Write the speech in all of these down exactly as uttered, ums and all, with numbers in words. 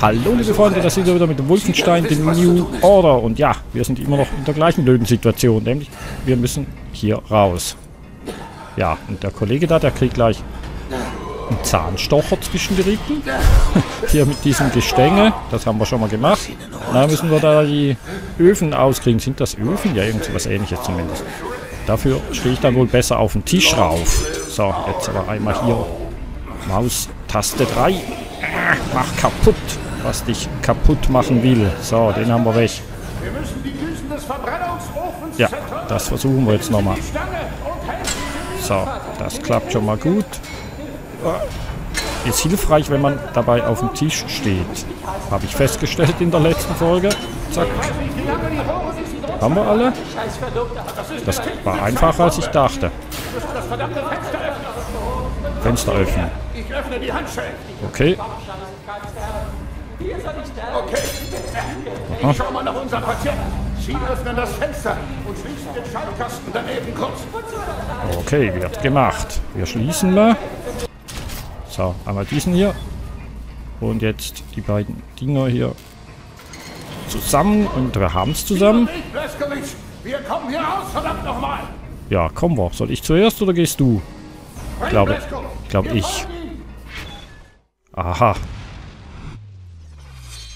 Hallo liebe Freunde, das sind wir wieder mit Wolfenstein, The New Order. Und ja, wir sind immer noch in der gleichen blöden Situation, nämlich wir müssen hier raus. Ja, und der Kollege da, der kriegt gleich einen Zahnstocher zwischen die Rippen. Hier mit diesem Gestänge, das haben wir schon mal gemacht. Da müssen wir da die Öfen auskriegen. Sind das Öfen? Ja, irgendwas Ähnliches zumindest. Dafür stehe ich dann wohl besser auf den Tisch rauf. So, jetzt aber einmal hier Maustaste drei. Mach kaputt, was dich kaputt machen will. So, den haben wir weg. Ja, das versuchen wir jetzt nochmal. So, das klappt schon mal gut. Ist hilfreich, wenn man dabei auf dem Tisch steht. Habe ich festgestellt in der letzten Folge. Zack. Haben wir alle? Das war einfacher, als ich dachte. Fenster öffnen. Okay. Aha. Okay, wird gemacht. Wir schließen mal. So, einmal diesen hier. Und jetzt die beiden Dinger hier zusammen. Und wir haben es zusammen. Wir kommen hier raus, verdammt nochmal. Ja, kommen wir. Soll ich zuerst oder gehst du? Ich glaube, ich glaube ich. Aha.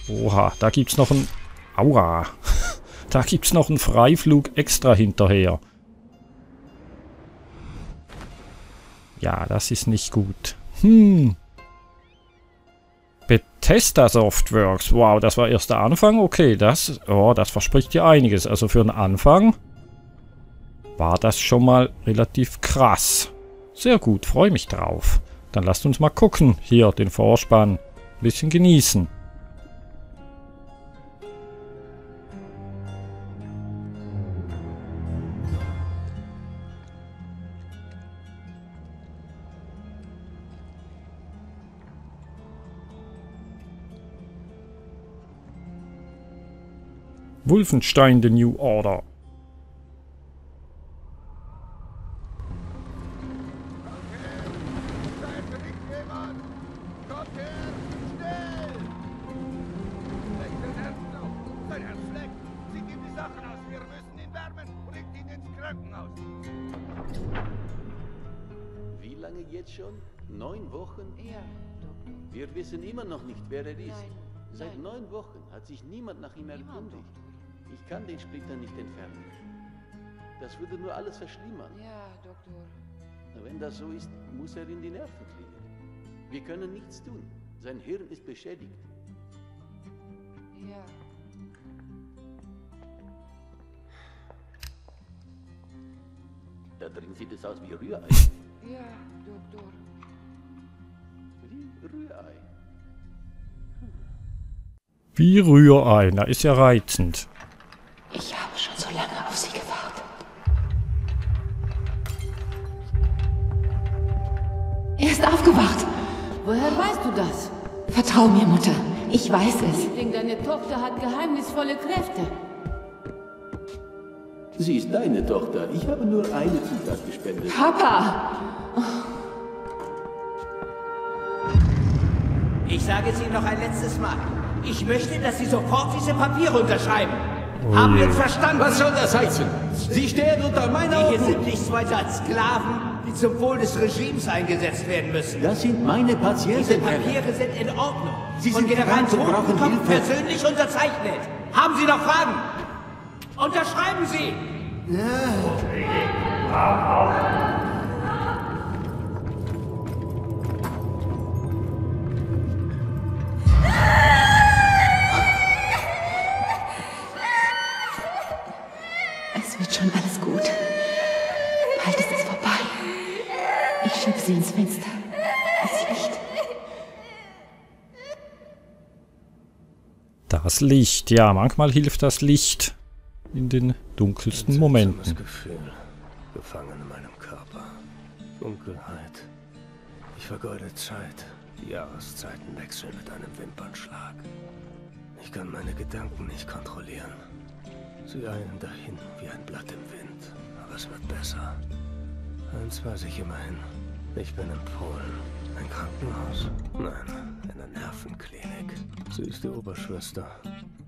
Oha, da gibt's noch ein... Aua. Da gibt's noch einen Freiflug extra hinterher. Ja, das ist nicht gut. Hm. Bethesda Softworks. Wow, das war erst der Anfang. Okay, das... Oh, das verspricht ja einiges. Also für einen Anfang war das schon mal relativ krass. Sehr gut, freue mich drauf. Dann lasst uns mal gucken. Hier, den Vorspann. Ein bisschen genießen. Wolfenstein: The New Order. Wie lange jetzt schon? Neun Wochen? Ja. Wir wissen immer noch nicht, wer er ist. Nein. Seit Nein. neun Wochen hat sich niemand nach ihm erkundigt. Ich kann den Splitter nicht entfernen. Das würde nur alles verschlimmern. Ja, Doktor. Wenn das so ist, muss er in die Nerven kriegen. Wir können nichts tun. Sein Hirn ist beschädigt. Ja. Da drin sieht es aus wie Rührei. Ja, Doktor. Wie Rührei. Hm. Wie Rührei, na ist ja reizend. Ich habe schon so lange auf Sie gewartet. Er ist aufgewacht. Woher weißt du das? Vertrau mir, Mutter. Ich weiß es. Ich denke, deine Tochter hat geheimnisvolle Kräfte. Sie ist deine Tochter. Ich habe nur eine Zutat gespendet. Papa! Oh. Ich sage es Ihnen noch ein letztes Mal. Ich möchte, dass Sie sofort diese Papiere unterschreiben. Oh Haben wir es verstanden? Was soll das heißen? Sie stehen unter meiner Obhut. Wir sind nichts weiter als Sklaven, die zum Wohl des Regimes eingesetzt werden müssen. Das sind meine Patienten. Diese Papiere sind in Ordnung. Sie sind General Totenkopf persönlich unterzeichnet. Haben Sie noch Fragen? Unterschreiben Sie! Ja. Es wird schon alles gut. Bald ist es vorbei. Ich schiebe sie ins Fenster. Das Licht. Das Licht. Ja, manchmal hilft das Licht. In den dunkelsten Momenten. Ein Gefühl, gefangen in meinem Körper. Dunkelheit. Ich vergeude Zeit. Die Jahreszeiten wechseln mit einem Wimpernschlag. Ich kann meine Gedanken nicht kontrollieren. Sie eilen dahin wie ein Blatt im Wind. Aber es wird besser. Eins weiß ich immerhin. Ich bin in Polen. Ein Krankenhaus? Nein, eine Nervenklinik. Sie ist die Oberschwester.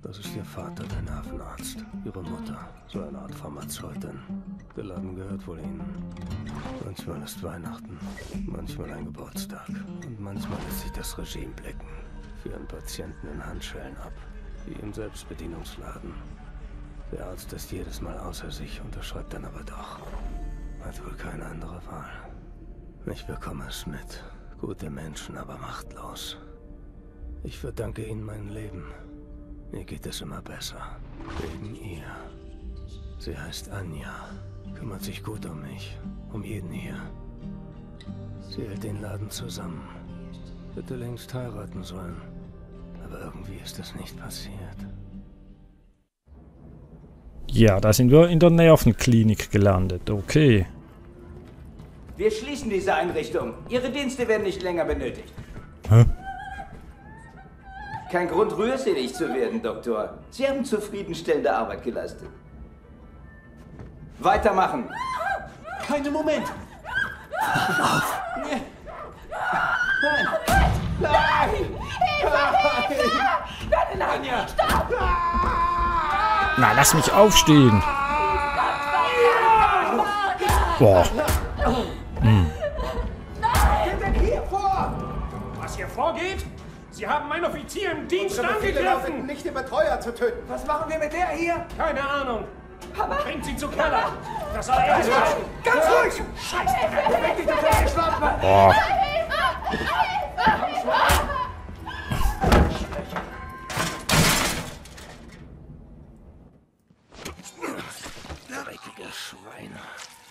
Das ist ihr Vater, der Nervenarzt. Ihre Mutter, so eine Art Pharmazeutin. Der Laden gehört wohl ihnen. Manchmal ist Weihnachten, manchmal ein Geburtstag. Und manchmal lässt sich das Regime blicken. Führen Patienten in Handschellen ab, wie im Selbstbedienungsladen. Der Arzt ist jedes Mal außer sich, unterschreibt dann aber doch. Hat wohl keine andere Wahl. Ich bekomme es mit. Gute Menschen, aber machtlos. Ich verdanke ihnen mein Leben. Mir geht es immer besser. Wegen ihr. Sie heißt Anja. Kümmert sich gut um mich. Um jeden hier. Sie hält den Laden zusammen. Hätte längst heiraten sollen. Aber irgendwie ist das nicht passiert. Ja, da sind wir in der Nervenklinik gelandet. Okay. Wir schließen diese Einrichtung. Ihre Dienste werden nicht länger benötigt. Hä? Kein Grund, rührselig zu werden, Doktor. Sie haben zufriedenstellende Arbeit geleistet. Weitermachen. Keinen Moment. Nein. Nein. Nein. Hilfe, Hilfe. Nein, nein, Anja. Stopp. Na, lass mich aufstehen. Boah. Hm. Nein. Geht hier vor. Was hier vorgeht? Sie haben meinen Offizier im Dienst angegriffen! Nicht den Betreuer zu töten! Was machen wir mit der hier? Keine Ahnung! Papa? Bringt sie zu Keller! Das soll er sein! Ganz ruhig! Scheiße! Weg dich durch deine Schlappe! Oh. Hilfe! Hilfe! Dreckige Schweine!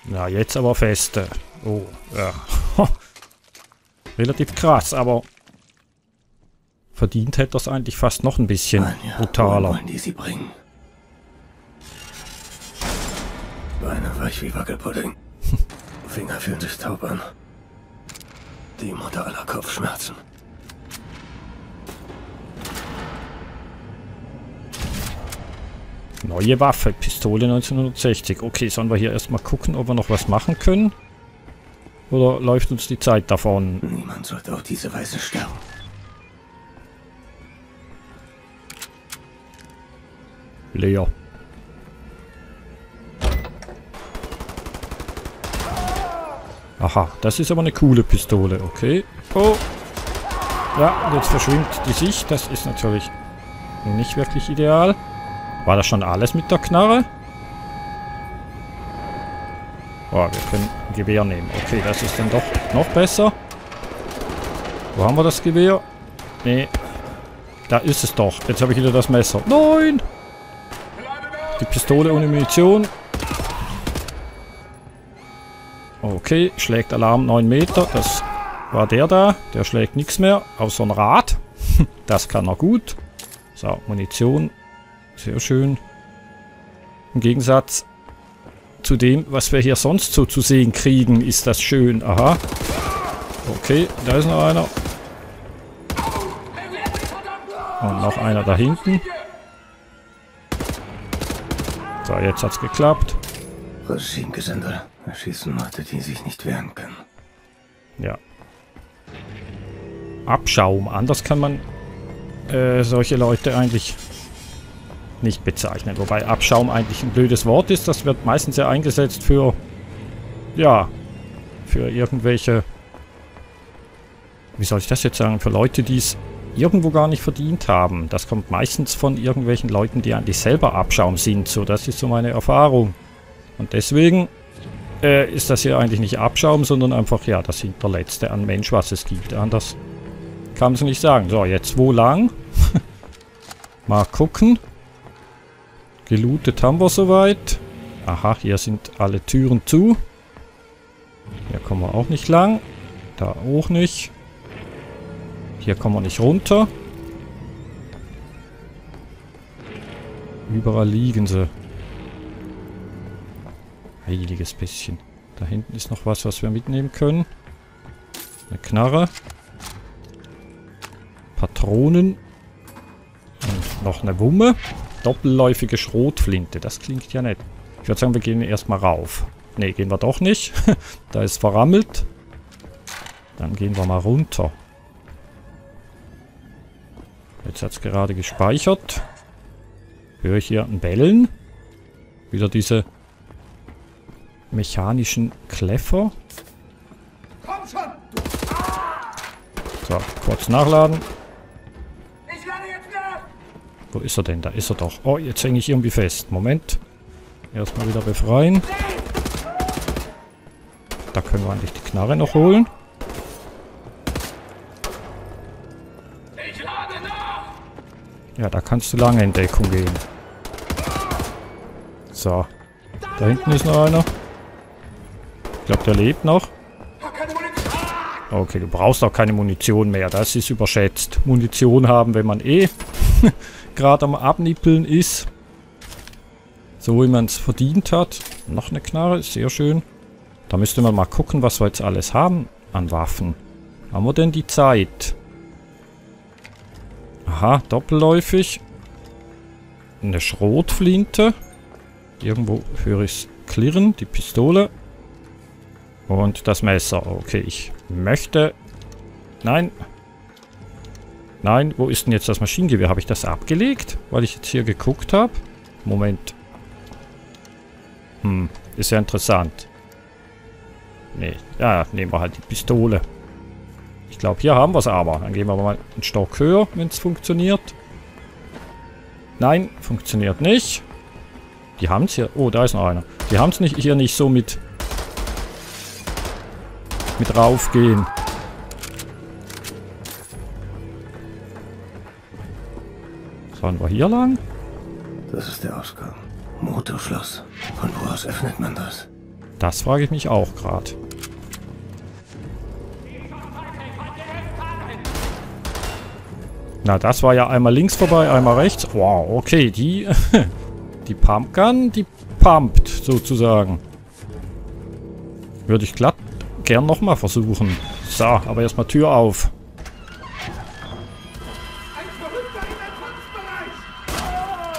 Na, jetzt aber feste. Oh, ja. Relativ krass, aber... Verdient hätte das eigentlich fast noch ein bisschen Anja, brutaler. Wollen die sie bringen? Beine weich wie Wackelpudding. Finger fühlen sich taub an. Die Mutter aller Kopfschmerzen. Neue Waffe, Pistole neunzehnhundertsechzig. Okay, sollen wir hier erstmal gucken, ob wir noch was machen können? Oder läuft uns die Zeit davon? Niemand sollte auf diese Weise sterben. Leer. Aha, das ist aber eine coole Pistole, okay. Oh. Ja, jetzt verschwimmt die Sicht. Das ist natürlich nicht wirklich ideal. War das schon alles mit der Knarre? Oh, wir können ein Gewehr nehmen. Okay, das ist dann doch noch besser. Wo haben wir das Gewehr? Nee. Da ist es doch. Jetzt habe ich wieder das Messer. Nein! Die Pistole ohne Munition. Okay, schlägt Alarm neun Meter. Das war der da. Der schlägt nichts mehr, außer ein Rad. Das kann er gut. So, Munition. Sehr schön. Im Gegensatz zu dem, was wir hier sonst so zu sehen kriegen, ist das schön. Aha. Okay, da ist noch einer. Und noch einer da hinten. So, jetzt hat's geklappt. Regime-Gesindel. Erschießen Leute, die sich nicht wehren können. Ja. Abschaum. Anders kann man äh, solche Leute eigentlich nicht bezeichnen. Wobei Abschaum eigentlich ein blödes Wort ist. Das wird meistens ja eingesetzt für, ja, für irgendwelche, wie soll ich das jetzt sagen, für Leute, die es irgendwo gar nicht verdient haben. Das kommt meistens von irgendwelchen Leuten, die eigentlich selber Abschaum sind. So, das ist so meine Erfahrung. Und deswegen äh, ist das hier eigentlich nicht Abschaum, sondern einfach, ja, das Hinterletzte an Mensch, was es gibt. Anders kann man es nicht sagen. So, jetzt wo lang? Mal gucken. Gelootet haben wir soweit. Aha, hier sind alle Türen zu. Hier kommen wir auch nicht lang. Da auch nicht. Hier kommen wir nicht runter. Überall liegen sie. Heiliges bisschen. Da hinten ist noch was, was wir mitnehmen können. Eine Knarre. Patronen. Und noch eine Wumme. Doppelläufige Schrotflinte. Das klingt ja nett. Ich würde sagen, wir gehen erstmal rauf. Ne, gehen wir doch nicht. Da ist verrammelt. Dann gehen wir mal runter. Jetzt hat es gerade gespeichert. Höre ich hier ein Bellen. Wieder diese mechanischen Kleffer. Komm schon! So, kurz nachladen. Ich lade jetzt nach! Wo ist er denn? Da ist er doch. Oh, jetzt hänge ich irgendwie fest. Moment. Erstmal wieder befreien. Da können wir eigentlich die Knarre noch holen. Ich lade nach! Ja, da kannst du lange in Deckung gehen. So. Da hinten ist noch einer. Ich glaube, der lebt noch. Okay, du brauchst auch keine Munition mehr. Das ist überschätzt. Munition haben, wenn man eh gerade am Abnippeln ist. So wie man es verdient hat. Noch eine Knarre, sehr schön. Da müsste man mal gucken, was wir jetzt alles haben an Waffen. Haben wir denn die Zeit? Aha, doppelläufig. Eine Schrotflinte. Irgendwo höre ich es klirren, die Pistole. Und das Messer. Okay, ich möchte... Nein. Nein, wo ist denn jetzt das Maschinengewehr? Habe ich das abgelegt? Weil ich jetzt hier geguckt habe? Moment. Hm, ist ja interessant. Nee, ja, nehmen wir halt die Pistole. Ich glaube, hier haben wir es aber. Dann gehen wir mal einen Stock höher, wenn es funktioniert. Nein, funktioniert nicht. Die haben es hier. Oh, da ist noch einer. Die haben es nicht, hier nicht so mit mit raufgehen. Sollen wir hier lang? Das ist der Ausgang. Motorschloss. Von wo aus öffnet man das? Das frage ich mich auch gerade. Na, das war ja einmal links vorbei, einmal rechts. Wow, okay, die... Die Pumpgun, die pumpt, sozusagen. Würde ich glatt gern nochmal versuchen. So, aber erstmal Tür auf.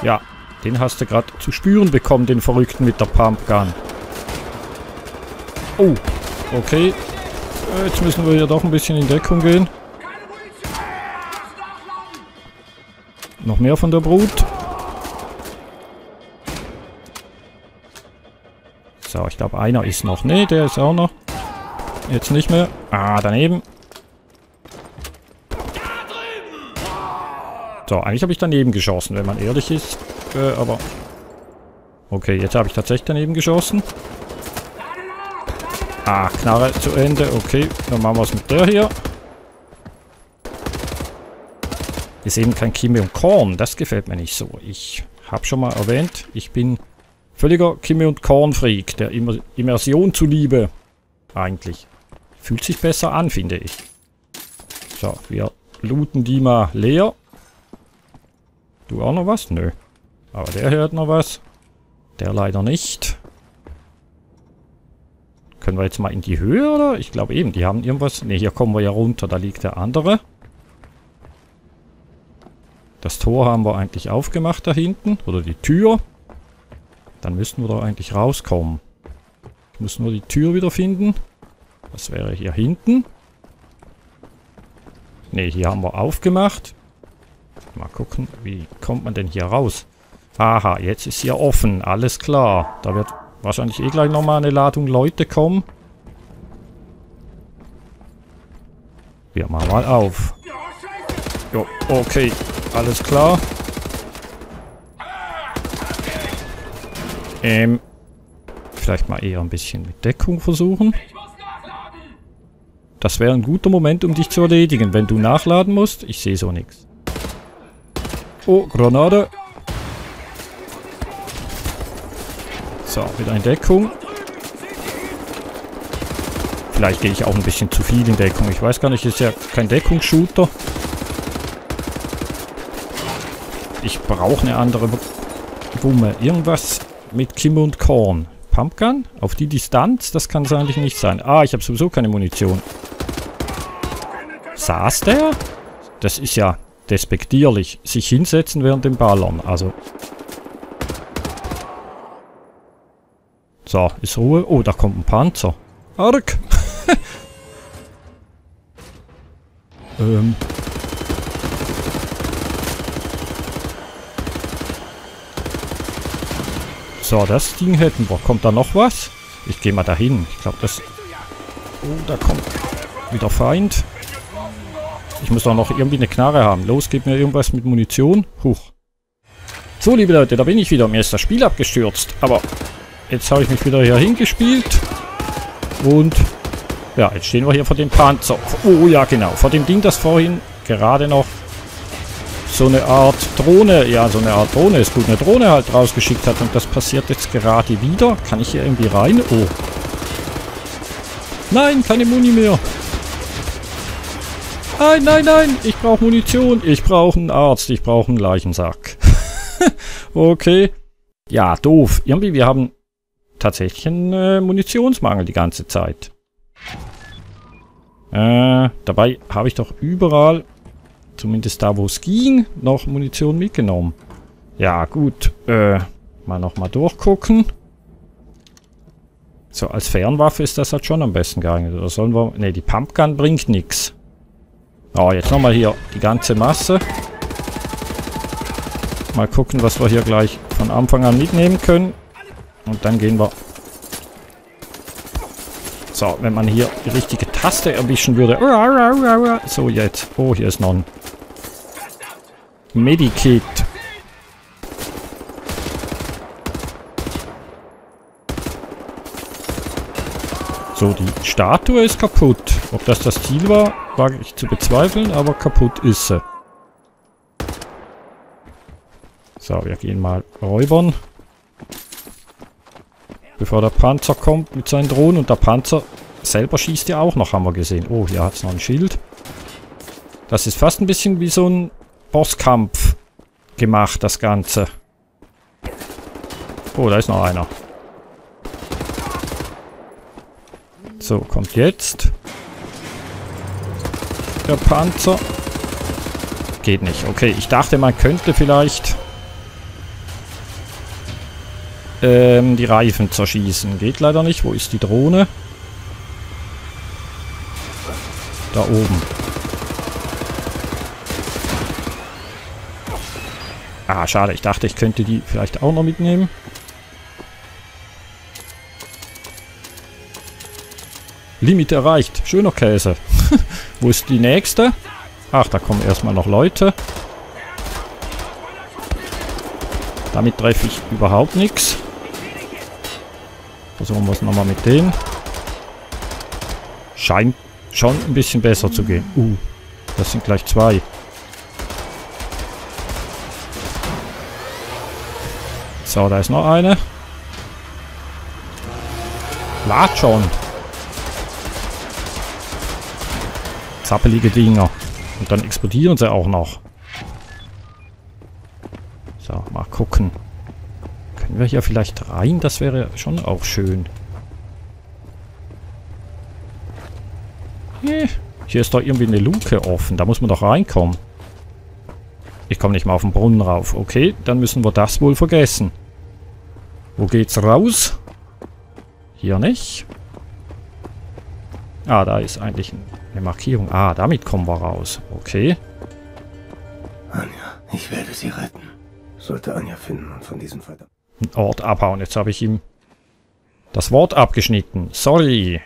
Ja, den hast du gerade zu spüren bekommen, den Verrückten mit der Pumpgun. Oh, okay. Jetzt müssen wir hier doch ein bisschen in Deckung gehen. Noch mehr von der Brut. So, ich glaube, einer ist noch. Ne, der ist auch noch. Jetzt nicht mehr. Ah, daneben. So, eigentlich habe ich daneben geschossen, wenn man ehrlich ist. Äh, aber... Okay, jetzt habe ich tatsächlich daneben geschossen. Ah, Knarre zu Ende. Okay, dann machen wir es mit der hier. Ist eben kein Kimme und Korn. Das gefällt mir nicht so. Ich habe schon mal erwähnt, ich bin... Völliger Kimme- und Korn-Freak, der Immersion zuliebe. Eigentlich. Fühlt sich besser an, finde ich. So, wir looten die mal leer. Du auch noch was? Nö. Aber der hier hat noch was. Der leider nicht. Können wir jetzt mal in die Höhe, oder? Ich glaube eben, die haben irgendwas. Ne, hier kommen wir ja runter, da liegt der andere. Das Tor haben wir eigentlich aufgemacht da hinten. Oder die Tür. Dann müssten wir doch eigentlich rauskommen. Ich muss nur die Tür wieder finden. Das wäre hier hinten. Ne, hier haben wir aufgemacht. Mal gucken, wie kommt man denn hier raus? Aha, jetzt ist hier offen. Alles klar. Da wird wahrscheinlich eh gleich nochmal eine Ladung Leute kommen. Wir machen mal auf. Jo, okay. Alles klar. Ähm, vielleicht mal eher ein bisschen mit Deckung versuchen. Das wäre ein guter Moment, um dich zu erledigen, wenn du nachladen musst. Ich sehe so nichts. Oh, Granate. So, wieder in Deckung. Vielleicht gehe ich auch ein bisschen zu viel in Deckung. Ich weiß gar nicht, ist ja kein Deckungsshooter. Ich brauche eine andere Wumme. Irgendwas... Mit Kimme und Korn. Pumpgun? Auf die Distanz? Das kann es eigentlich nicht sein. Ah, ich habe sowieso keine Munition. Saß der? Das ist ja despektierlich. Sich hinsetzen während dem Ballern. Also. So, ist Ruhe. Oh, da kommt ein Panzer. Arg! Ähm. So, das Ding hätten wir. Kommt da noch was? Ich gehe mal dahin. Ich glaube, das... Oh, da kommt wieder Feind. Ich muss doch noch irgendwie eine Knarre haben. Los, gib mir irgendwas mit Munition. Huch. So, liebe Leute, da bin ich wieder. Mir ist das Spiel abgestürzt. Aber jetzt habe ich mich wieder hier hingespielt. Und ja, jetzt stehen wir hier vor dem Panzer. Oh ja, genau. Vor dem Ding, das vorhin gerade noch so eine Art Drohne, ja, so eine Art Drohne ist gut, eine Drohne halt rausgeschickt hat. Und das passiert jetzt gerade wieder. Kann ich hier irgendwie rein? Oh. Nein, keine Muni mehr. Nein, nein, nein. Ich brauche Munition. Ich brauche einen Arzt. Ich brauche einen Leichensack. Okay. Ja, doof. Irgendwie, wir haben tatsächlich einen äh, Munitionsmangel die ganze Zeit. Äh, dabei habe ich doch überall, zumindest da, wo es ging, noch Munition mitgenommen. Ja, gut. Äh, mal nochmal durchgucken. So, als Fernwaffe ist das halt schon am besten geeignet. Oder sollen wir... Ne, die Pumpgun bringt nichts. Oh, jetzt nochmal hier die ganze Masse. Mal gucken, was wir hier gleich von Anfang an mitnehmen können. Und dann gehen wir... So, wenn man hier die richtige Taste erwischen würde... So, jetzt. Oh, hier ist noch ein Medikit. So, die Statue ist kaputt. Ob das das Ziel war, wage ich zu bezweifeln, aber kaputt ist sie. So, wir gehen mal räubern. Bevor der Panzer kommt mit seinen Drohnen. Und der Panzer selber schießt ja auch noch, haben wir gesehen. Oh, hier hat es noch ein Schild. Das ist fast ein bisschen wie so ein Bosskampf gemacht, das Ganze. Oh, da ist noch einer. So, kommt jetzt der Panzer. Geht nicht. Okay, ich dachte, man könnte vielleicht ähm, die Reifen zerschießen. Geht leider nicht. Wo ist die Drohne? Da oben. Ah, schade. Ich dachte, ich könnte die vielleicht auch noch mitnehmen. Limit erreicht. Schöner Käse. Wo ist die nächste? Ach, da kommen erstmal noch Leute. Damit treffe ich überhaupt nichts. Versuchen wir es nochmal mit denen. Scheint schon ein bisschen besser zu gehen. Uh, das sind gleich zwei. So, da ist noch eine. Lad schon. Zappelige Dinger. Und dann explodieren sie auch noch. So, mal gucken. Können wir hier vielleicht rein? Das wäre schon auch schön. Hm. Hier ist doch irgendwie eine Luke offen. Da muss man doch reinkommen. Ich komme nicht mal auf den Brunnen rauf. Okay, dann müssen wir das wohl vergessen. Wo geht's raus? Hier nicht. Ah, da ist eigentlich eine Markierung. Ah, damit kommen wir raus. Okay. Anja, ich werde sie retten. Sollte Anja finden und von diesem verdammten Ort abhauen. Jetzt habe ich ihm das Wort abgeschnitten. Sorry.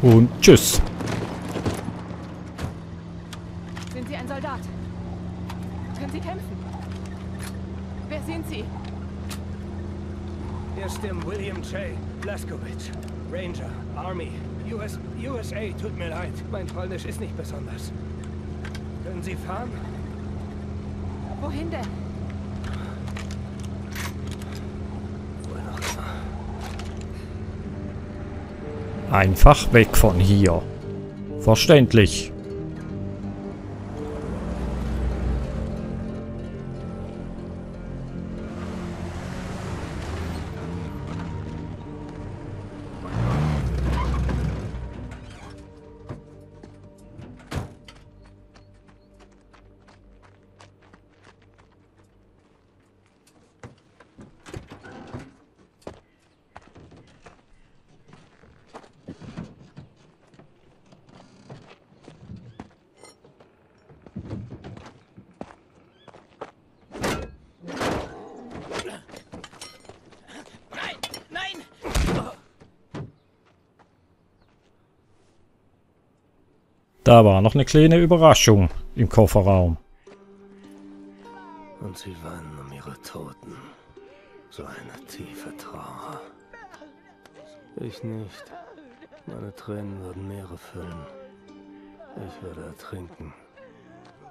Und tschüss. Sind Sie ein Soldat? Können Sie kämpfen? ist im William J. Blazkowicz, Ranger, Army, U S, U S A. Tut mir leid, mein Polnisch ist nicht besonders. Können Sie fahren? Wohin denn? Einfach weg von hier. Verständlich. Da war noch eine kleine Überraschung im Kofferraum. Und sie weinen um ihre Toten. So eine tiefe Trauer. Ich nicht. Meine Tränen würden Meere füllen. Ich würde ertrinken,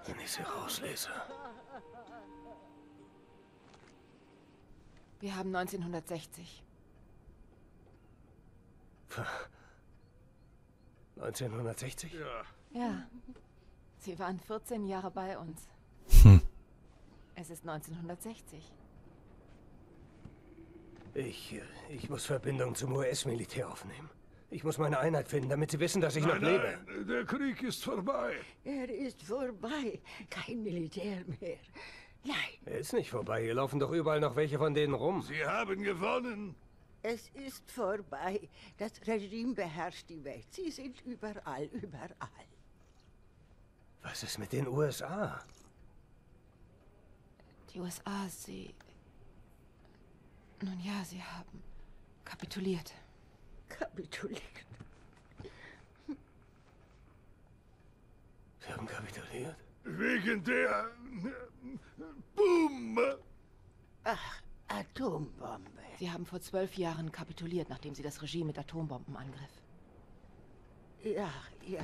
wenn ich sie rauslese. Wir haben neunzehnhundertsechzig. neunzehnhundertsechzig? Ja. Ja, sie waren vierzehn Jahre bei uns. Hm. Es ist neunzehnhundertsechzig. Ich, ich muss Verbindung zum U S-Militär aufnehmen. Ich muss meine Einheit finden, damit sie wissen, dass ich nein, noch lebe. Nein, der Krieg ist vorbei. Er ist vorbei. Kein Militär mehr. Nein. Er ist nicht vorbei. Hier laufen doch überall noch welche von denen rum. Sie haben gewonnen. Es ist vorbei. Das Regime beherrscht die Welt. Sie sind überall, überall. Was ist mit den U S A? Die U S A, sie... Nun ja, sie haben kapituliert. Kapituliert? Sie haben kapituliert? Wegen der... Bombe! Ach, Atombombe. Sie haben vor zwölf Jahren kapituliert, nachdem sie das Regime mit Atombomben angriff. Ja, ja.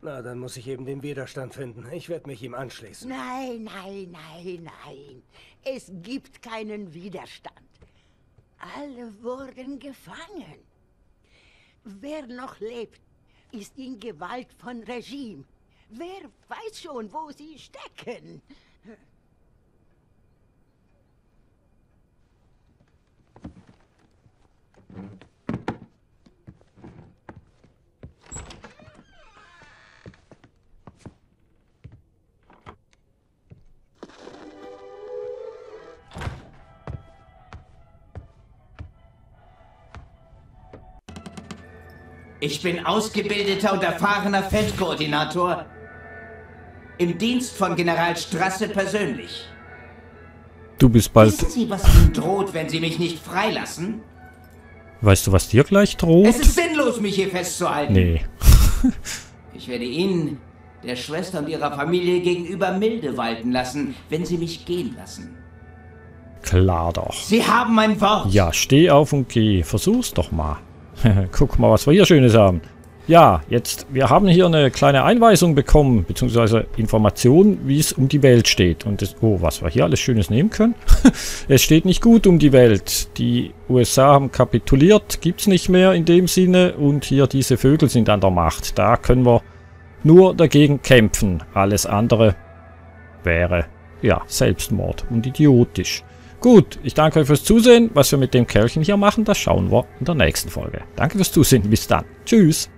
Na, dann muss ich eben den Widerstand finden. Ich werde mich ihm anschließen. Nein, nein, nein, nein. Es gibt keinen Widerstand. Alle wurden gefangen. Wer noch lebt, ist in Gewalt von Regime. Wer weiß schon, wo sie stecken? Ich bin ausgebildeter und erfahrener Feldkoordinator im Dienst von General Strasse persönlich. Du bist bald... Wissen Sie, was Ihnen droht, wenn Sie mich nicht freilassen? Weißt du, was dir gleich droht? Es ist sinnlos, mich hier festzuhalten. Nee. Ich werde Ihnen, der Schwester und ihrer Familie gegenüber milde walten lassen, wenn Sie mich gehen lassen. Klar doch. Sie haben mein Wort. Ja, steh auf und geh. Versuch's doch mal. Guck mal, was wir hier Schönes haben. Ja, jetzt, wir haben hier eine kleine Einweisung bekommen, beziehungsweise Informationen, wie es um die Welt steht. Und das, oh, was wir hier alles Schönes nehmen können. Es steht nicht gut um die Welt. Die U S A haben kapituliert, gibt's nicht mehr in dem Sinne. Und hier diese Vögel sind an der Macht. Da können wir nur dagegen kämpfen. Alles andere wäre, ja, Selbstmord und idiotisch. Gut, ich danke euch fürs Zusehen. Was wir mit dem Kerlchen hier machen, das schauen wir in der nächsten Folge. Danke fürs Zusehen, bis dann. Tschüss.